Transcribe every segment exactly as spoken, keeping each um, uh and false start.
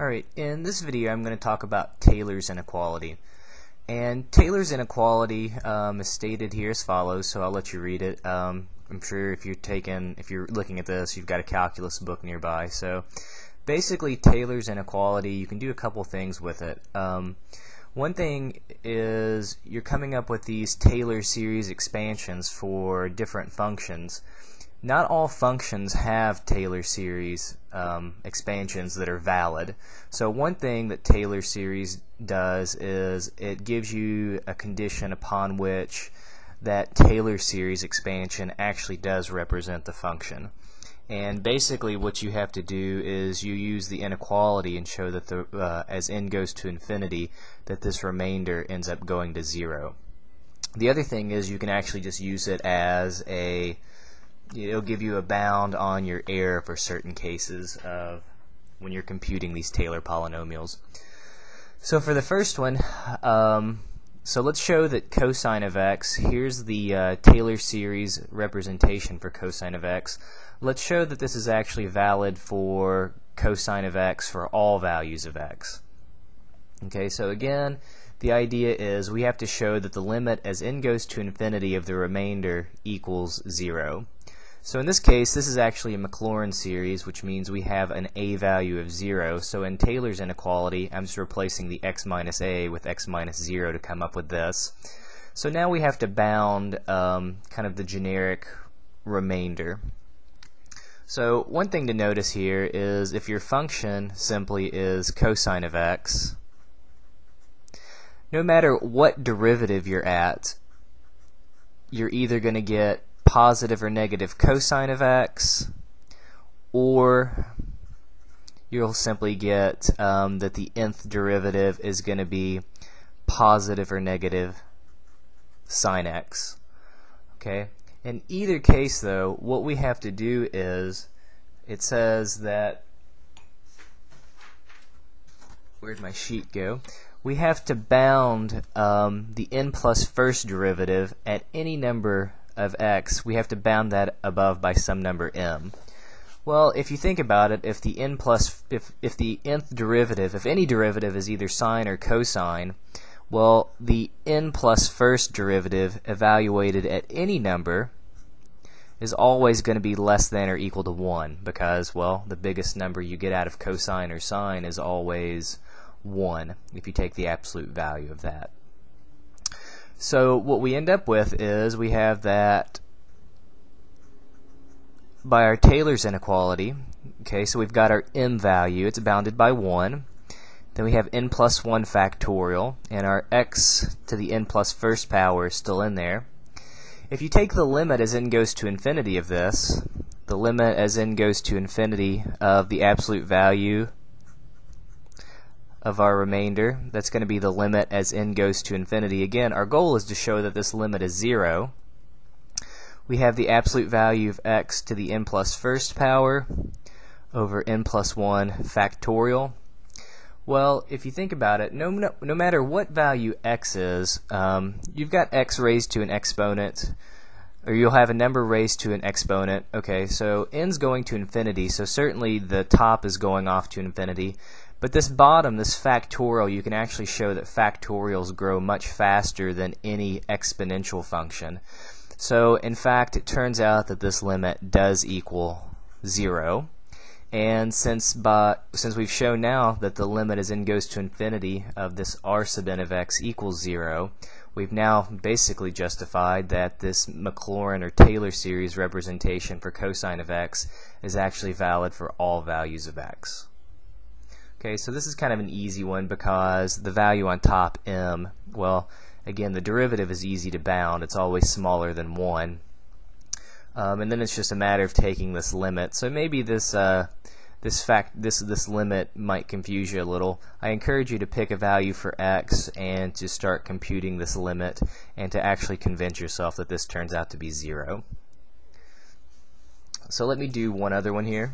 Alright, in this video I'm going to talk about Taylor's inequality. And Taylor's inequality um, is stated here as follows, so I'll let you read it. Um, I'm sure if you're taking, if you're looking at this, you've got a calculus book nearby. So basically Taylor's inequality, you can do a couple things with it. Um, one thing is you're coming up with these Taylor series expansions for different functions. Not all functions have Taylor series um, expansions that are valid. So one thing that Taylor series does is it gives you a condition upon which that Taylor series expansion actually does represent the function. And basically what you have to do is you use the inequality and show that the, uh, as n goes to infinity, that this remainder ends up going to zero. The other thing is you can actually just use it as a it'll give you a bound on your error for certain cases of when you're computing these Taylor polynomials. So for the first one, um, so let's show that cosine of x, here's the uh, Taylor series representation for cosine of x. Let's show that this is actually valid for cosine of x for all values of x. Okay, so again, the idea is we have to show that the limit as n goes to infinity of the remainder equals zero. So in this case, this is actually a Maclaurin series, which means we have an a value of zero. So in Taylor's inequality, I'm just replacing the x minus a with x minus zero to come up with this. So now we have to bound um, kind of the generic remainder. So one thing to notice here is if your function simply is cosine of x, no matter what derivative you're at, you're either going to get positive or negative cosine of x, or you'll simply get um, that the nth derivative is going to be positive or negative sine x. Okay. In either case, though, what we have to do is it says that where'd my sheet go? We have to bound um, the n plus first derivative at any number of x. We have to bound that above by some number m. Well, if you think about it, if the n plus, if if the nth derivative, if any derivative is either sine or cosine, well, the n plus first derivative evaluated at any number is always going to be less than or equal to one, because, well, the biggest number you get out of cosine or sine is always one if you take the absolute value of that. So what we end up with is we have that by our Taylor's inequality. Okay, so we've got our m value, it's bounded by one, then we have n plus one factorial, and our x to the n plus first power is still in there. If you take the limit as n goes to infinity of this, the limit as n goes to infinity of the absolute value of our remainder, that's going to be the limit as n goes to infinity. Again, our goal is to show that this limit is zero. We have the absolute value of x to the n plus first power over n plus one factorial. Well, if you think about it, no, no, no matter what value x is, um, you've got x raised to an exponent, or you'll have a number raised to an exponent. Okay, so n's going to infinity, so certainly the top is going off to infinity. But this bottom, this factorial, you can actually show that factorials grow much faster than any exponential function. So, in fact, it turns out that this limit does equal zero. And since by, since we've shown now that the limit as n goes to infinity of this r sub n of x equals zero, we've now basically justified that this Maclaurin or Taylor series representation for cosine of x is actually valid for all values of x. Okay, so this is kind of an easy one because the value on top, m, well, again, the derivative is easy to bound. It's always smaller than one. Um, and then it's just a matter of taking this limit. So maybe this uh, this fact, this this limit might confuse you a little. I encourage you to pick a value for x and to start computing this limit and to actually convince yourself that this turns out to be zero. So let me do one other one here.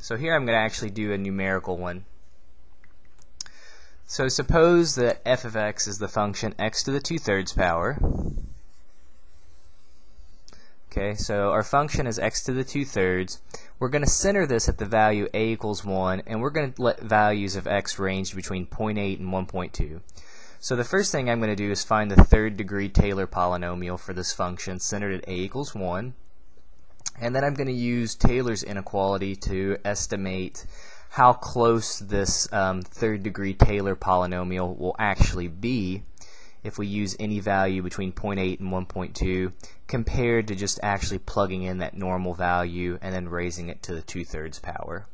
So here I'm going to actually do a numerical one. So suppose that f of x is the function x to the two-thirds power. Okay, so our function is x to the two thirds. We're going to center this at the value a equals one, and we're going to let values of x range between zero point eight and one point two. So the first thing I'm going to do is find the third degree Taylor polynomial for this function centered at a equals one. And then I'm going to use Taylor's inequality to estimate how close this um, third degree Taylor polynomial will actually be if we use any value between zero point eight and one point two compared to just actually plugging in that normal value and then raising it to the two thirds power.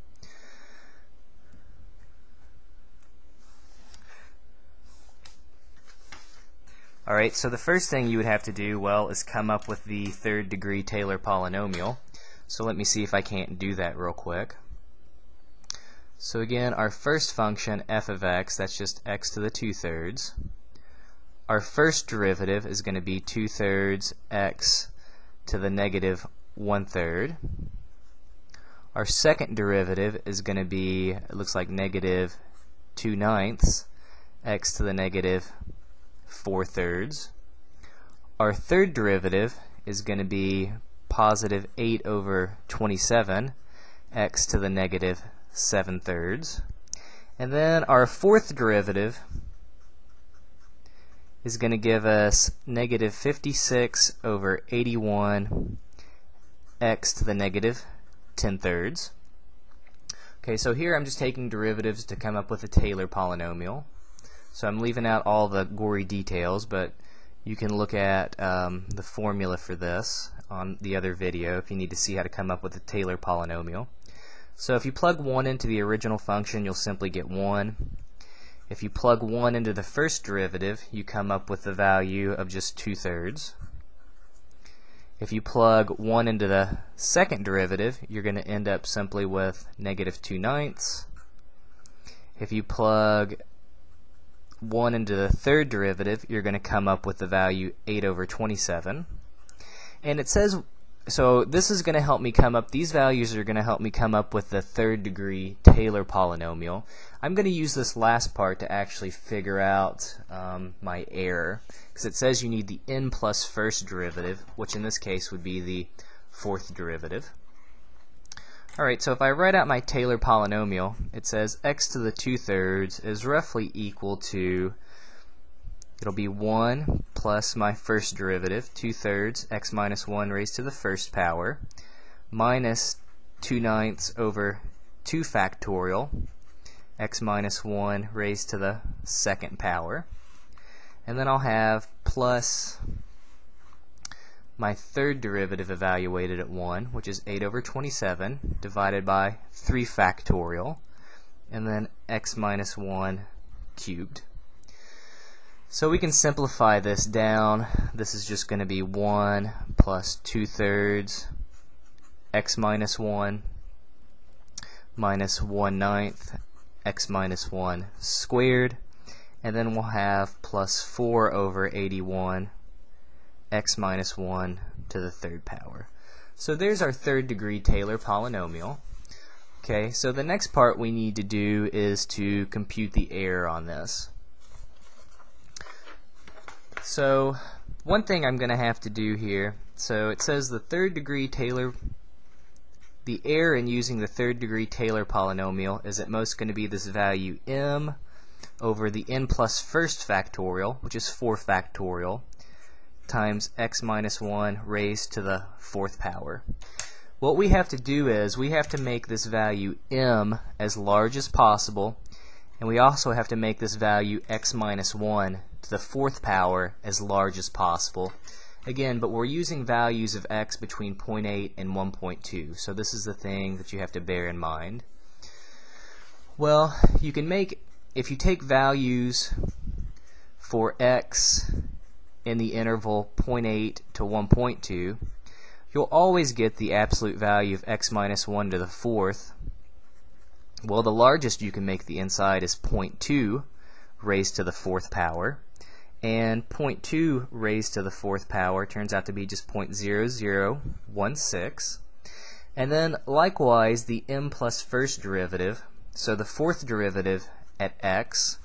Alright, so the first thing you would have to do, well, is come up with the third degree Taylor polynomial. So let me see if I can't do that real quick. So again, our first function, f of x, that's just x to the two thirds. Our first derivative is going to be two thirds x to the negative one third. Our second derivative is going to be, it looks like negative two ninths x to the negative four thirds. Our third derivative is going to be positive eight over twenty-seven x to the negative seven thirds. And then our fourth derivative is going to give us negative fifty-six over eighty-one x to the negative ten thirds. Okay, so here I'm just taking derivatives to come up with a Taylor polynomial. So I'm leaving out all the gory details, but you can look at um, the formula for this on the other video if you need to see how to come up with a Taylor polynomial. So if you plug one into the original function, you'll simply get one. If you plug one into the first derivative, you come up with the value of just two thirds. If you plug one into the second derivative, you're going to end up simply with negative two ninths. If you plug one into the third derivative, you're going to come up with the value eight over twenty-seven. And it says, so this is going to help me come up, these values are going to help me come up with the third degree Taylor polynomial. I'm going to use this last part to actually figure out um, my error, because it says you need the n plus first derivative, which in this case would be the fourth derivative. Alright, so if I write out my Taylor polynomial, it says x to the two thirds is roughly equal to, it'll be one plus my first derivative, two thirds x minus one raised to the first power, minus two ninths over two factorial, x minus one raised to the second power. And then I'll have plus my third derivative evaluated at one, which is eight over twenty-seven divided by three factorial, and then x minus one cubed. So we can simplify this down. This is just going to be one plus two thirds x minus one minus one ninth x minus one squared, and then we'll have plus four over eighty-one x minus one to the third power. So there's our third degree Taylor polynomial. Okay, so the next part we need to do is to compute the error on this. So one thing I'm going to have to do here, so it says the third degree Taylor, the error in using the third degree Taylor polynomial is at most going to be this value m over the n plus first factorial, which is four factorial, times x minus one raised to the fourth power. What we have to do is we have to make this value m as large as possible, and we also have to make this value x minus one to the fourth power as large as possible. Again, but we're using values of x between zero point eight and one point two, so this is the thing that you have to bear in mind. Well, you can make, if you take values for x in the interval zero point eight to one point two, you'll always get the absolute value of x minus one to the fourth. Well, the largest you can make the inside is zero point two raised to the fourth power, and zero point two raised to the fourth power turns out to be just zero point zero zero one six. And then likewise the m plus first derivative, so the fourth derivative at x,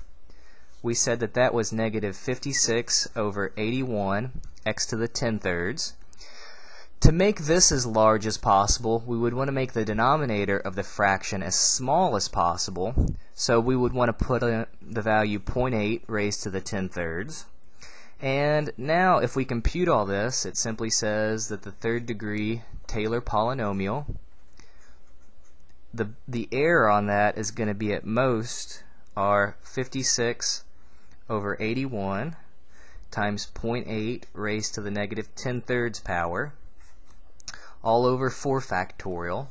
we said that that was negative fifty-six over eighty-one x to the ten thirds To make this as large as possible, we would want to make the denominator of the fraction as small as possible. So we would want to put in the value zero point eight raised to the ten thirds. And now if we compute all this, it simply says that the third degree Taylor polynomial, the, the error on that is going to be at most are fifty-six over eighty-one times zero point eight raised to the negative ten thirds power, all over four factorial,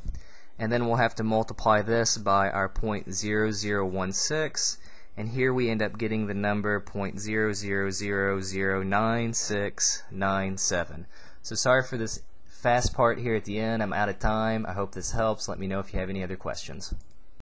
and then we'll have to multiply this by our zero point zero zero one six, and here we end up getting the number zero point zero zero zero nine six nine seven. So sorry for this fast part here at the end. I'm out of time. I hope this helps. Let me know if you have any other questions.